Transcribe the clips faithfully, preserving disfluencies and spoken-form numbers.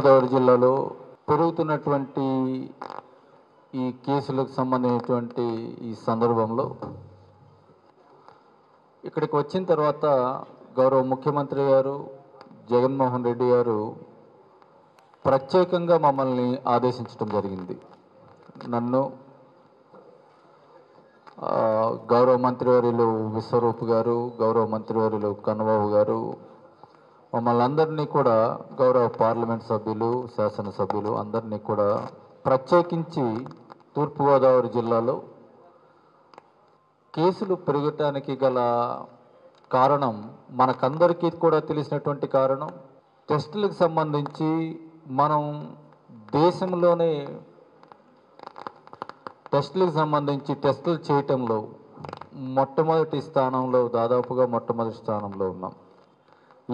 గోదావరి జిల్లాలో పెరుగుతున్నటువంటి ఈ కేసులకు సంబంధించినటువంటి ఈ సందర్భంలో ఇక్కడికి వచ్చిన తర్వాత గౌరవ ముఖ్యమంత్రి గారు జగన్మోహన్ రెడ్డి గారు ప్రత్యేకంగా మమ్మల్ని ఆదేశించడం జరిగింది. నన్ను గౌరవ మంత్రివర్యులు విశ్వరూప్ గారు, గౌరవ మంత్రివర్యులు కన్నబాబు గారు, మమ్మల్ని అందరినీ కూడా గౌరవ పార్లమెంట్ సభ్యులు, శాసనసభ్యులు అందరినీ కూడా ప్రత్యేకించి తూర్పుగోదావరి జిల్లాలో కేసులు పెరగటానికి గల కారణం మనకందరికీ కూడా తెలిసినటువంటి కారణం. టెస్టులకు సంబంధించి మనం దేశంలోనే టెస్టులకు సంబంధించి టెస్టులు చేయటంలో మొట్టమొదటి స్థానంలో, దాదాపుగా మొట్టమొదటి స్థానంలో ఉన్నాం.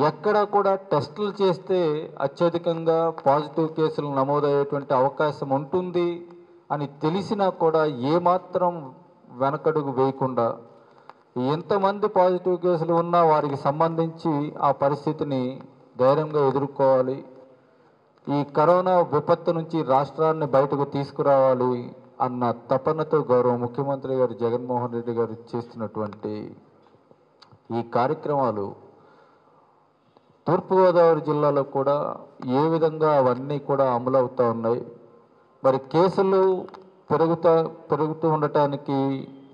ఎక్కడ కూడా టెస్టులు చేస్తే అత్యధికంగా పాజిటివ్ కేసులు నమోదయ్యేటువంటి అవకాశం ఉంటుంది అని తెలిసినా కూడా ఏమాత్రం వెనకడుగు వేయకుండా ఎంతమంది పాజిటివ్ కేసులు ఉన్నా వారికి సంబంధించి ఆ పరిస్థితిని ధైర్యంగా ఎదుర్కోవాలి, ఈ కరోనా విపత్తు నుంచి రాష్ట్రాన్ని బయటకు తీసుకురావాలి అన్న తపనతో గౌరవ ముఖ్యమంత్రి గారు జగన్మోహన్ రెడ్డి గారు చేస్తున్నటువంటి ఈ కార్యక్రమాలు తూర్పుగోదావరి జిల్లాలో కూడా ఏ విధంగా అవన్నీ కూడా అమలవుతూ ఉన్నాయి. మరి కేసులు పెరుగుతా పెరుగుతూ ఉండటానికి,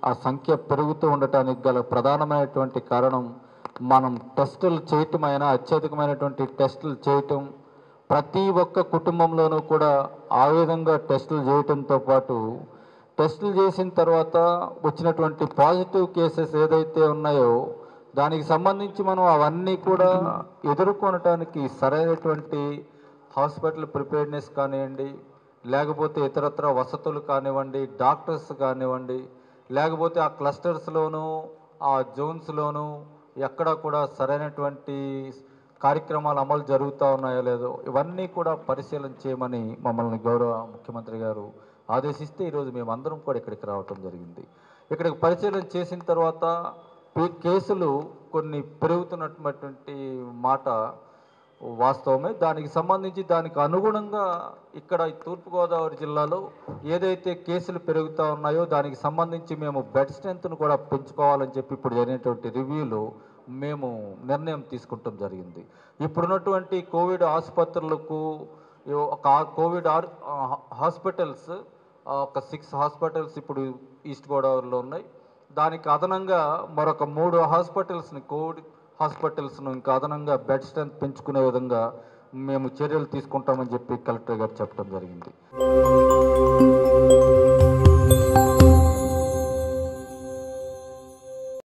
ఆ సంఖ్య పెరుగుతూ ఉండటానికి గల ప్రధానమైనటువంటి కారణం మనం టెస్టులు చేయటమైనా అత్యధికమైనటువంటి టెస్టులు చేయటం, ప్రతి ఒక్క కుటుంబంలోనూ కూడా ఆ విధంగా టెస్టులు చేయటంతో పాటు టెస్టులు చేసిన తర్వాత వచ్చినటువంటి పాజిటివ్ కేసెస్ ఏదైతే ఉన్నాయో దానికి సంబంధించి మనం అవన్నీ కూడా ఎదుర్కొనటానికి సరైనటువంటి హాస్పిటల్ ప్రిపేర్నెస్ కానివ్వండి, లేకపోతే ఇతరత్ర వసతులు కానివ్వండి, డాక్టర్స్ కానివ్వండి, లేకపోతే ఆ క్లస్టర్స్లోనూ ఆ జోన్స్లోనూ ఎక్కడ కూడా సరైనటువంటి కార్యక్రమాలు అమలు జరుగుతూ ఉన్నాయో లేదో ఇవన్నీ కూడా పరిశీలన చేయమని మమ్మల్ని గౌరవ ముఖ్యమంత్రి గారు ఆదేశిస్తే ఈరోజు మేమందరం కూడా ఇక్కడికి రావటం జరిగింది. ఇక్కడికి పరిశీలన చేసిన తర్వాత కేసులు కొన్ని పెరుగుతున్నటువంటి మాట వాస్తవమే. దానికి సంబంధించి దానికి అనుగుణంగా ఇక్కడ తూర్పుగోదావరి జిల్లాలో ఏదైతే కేసులు పెరుగుతూ ఉన్నాయో దానికి సంబంధించి మేము బెడ్ స్ట్రెంత్ను కూడా పెంచుకోవాలని చెప్పి ఇప్పుడు జరిగినటువంటి రివ్యూలో మేము నిర్ణయం తీసుకుంటాం జరిగింది. ఇప్పుడున్నటువంటి కోవిడ్ ఆసుపత్రులకు ఒక కోవిడ్ హాస్పిటల్స్ ఒక సిక్స్ హాస్పిటల్స్ ఇప్పుడు ఈస్ట్ గోదావరిలో ఉన్నాయి. దానికి అదనంగా మరొక మూడు హాస్పిటల్స్ని కోవిడ్ హాస్పిటల్స్ను ఇంకా అదనంగా బెడ్ స్ట్రెంత్ పెంచుకునే విధంగా మేము చర్యలు తీసుకుంటామని చెప్పి కలెక్టర్ గారు చెప్పడం జరిగింది.